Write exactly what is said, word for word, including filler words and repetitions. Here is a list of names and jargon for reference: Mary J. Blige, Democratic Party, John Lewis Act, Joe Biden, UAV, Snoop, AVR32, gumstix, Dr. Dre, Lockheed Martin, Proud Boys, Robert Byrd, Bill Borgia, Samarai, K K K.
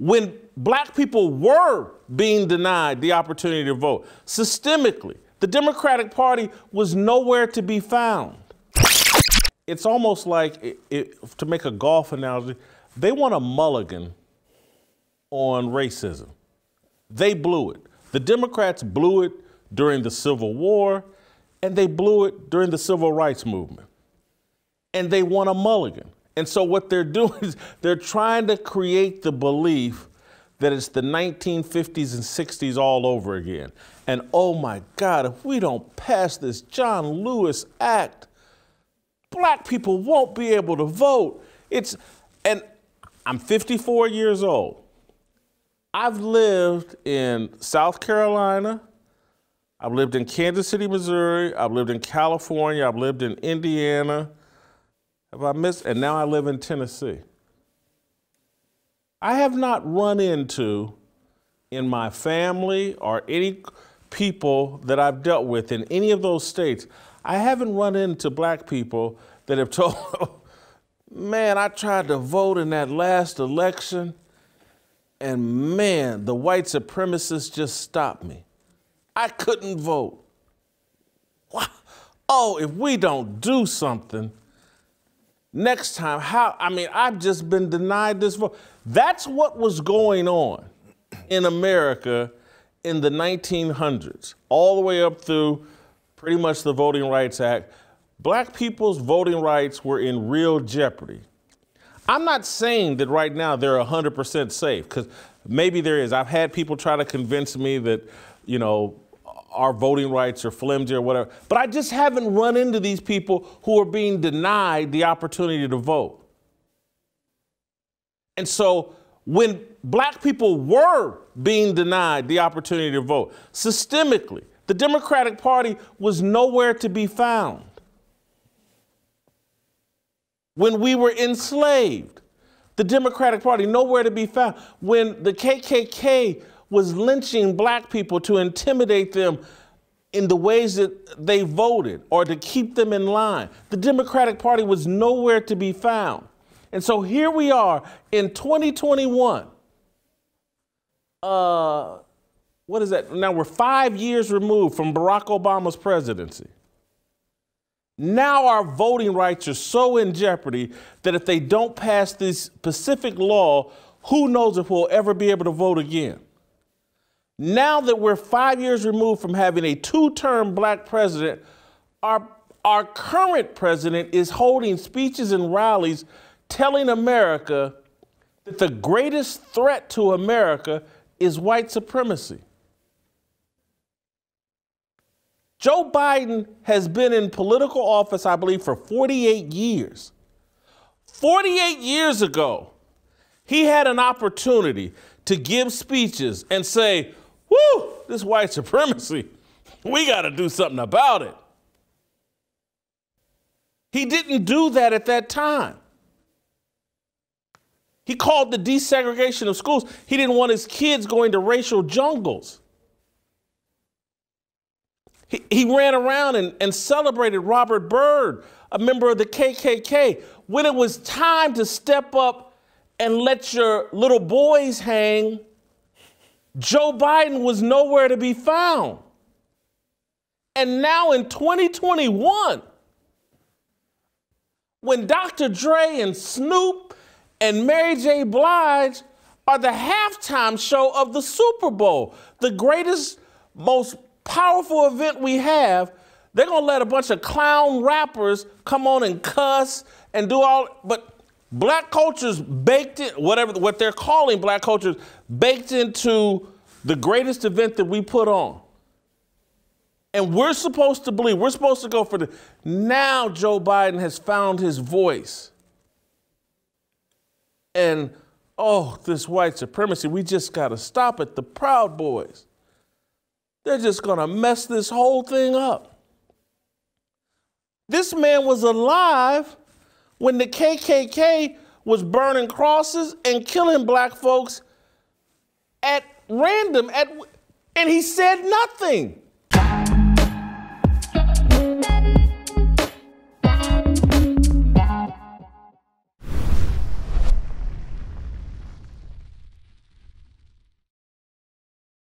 when black people were being denied the opportunity to vote systemically, the Democratic Party was nowhere to be found. It's almost like, it, it, to make a golf analogy, they want a mulligan on racism. They blew it. The Democrats blew it during the Civil War, and they blew it during the Civil Rights Movement. And they want a mulligan. And so what they're doing is they're trying to create the belief that it's the nineteen fifties and sixties all over again. And oh my God, if we don't pass this John Lewis Act, black people won't be able to vote. It's, and I'm fifty-four years old. I've lived in South Carolina, I've lived in Kansas City, Missouri, I've lived in California, I've lived in Indiana, have I missed, and now I live in Tennessee. I have not run into, in my family or any people that I've dealt with in any of those states, I haven't run into black people that have told, man, I tried to vote in that last election, and man, the white supremacists just stopped me. I couldn't vote. Oh, if we don't do something next time, how, I mean, I've just been denied this vote. That's what was going on in America in the nineteen hundreds, all the way up through pretty much the Voting Rights Act. Black people's voting rights were in real jeopardy. I'm not saying that right now they're one hundred percent safe, because maybe there is. I've had people try to convince me that, you know, our voting rights are flimsy or whatever. But I just haven't run into these people who are being denied the opportunity to vote. And so when black people were being denied the opportunity to vote systemically, the Democratic Party was nowhere to be found. When we were enslaved, the Democratic Party, nowhere to be found. When the K K K was lynching black people to intimidate them in the ways that they voted or to keep them in line, the Democratic Party was nowhere to be found. And so here we are in twenty twenty-one. Uh, what is that? Now we're five years removed from Barack Obama's presidency. Now our voting rights are so in jeopardy that if they don't pass this specific law, who knows if we'll ever be able to vote again. Now that we're five years removed from having a two-term black president, our, our current president is holding speeches and rallies telling America that the greatest threat to America is white supremacy. Joe Biden has been in political office, I believe, for forty-eight years. forty-eight years ago, he had an opportunity to give speeches and say, woo, this white supremacy, we got to do something about it. He didn't do that at that time. He called the desegregation of schools. He didn't want his kids going to racial jungles. He, he ran around and, and celebrated Robert Byrd, a member of the K K K, when it was time to step up and let your little boys hang. Joe Biden was nowhere to be found. And now in twenty twenty-one, when Doctor Dre and Snoop and Mary J. Blige are the halftime show of the Super Bowl, the greatest, most powerful event we have, they're gonna let a bunch of clown rappers come on and cuss and do all, but black culture's baked in, whatever, what they're calling black culture's baked into the greatest event that we put on. And we're supposed to believe, we're supposed to go for the, now Joe Biden has found his voice. And, oh, this white supremacy, we just got to stop it. The Proud Boys, they're just going to mess this whole thing up. This man was alive when the K K K was burning crosses and killing black folks at random, at, and he said nothing.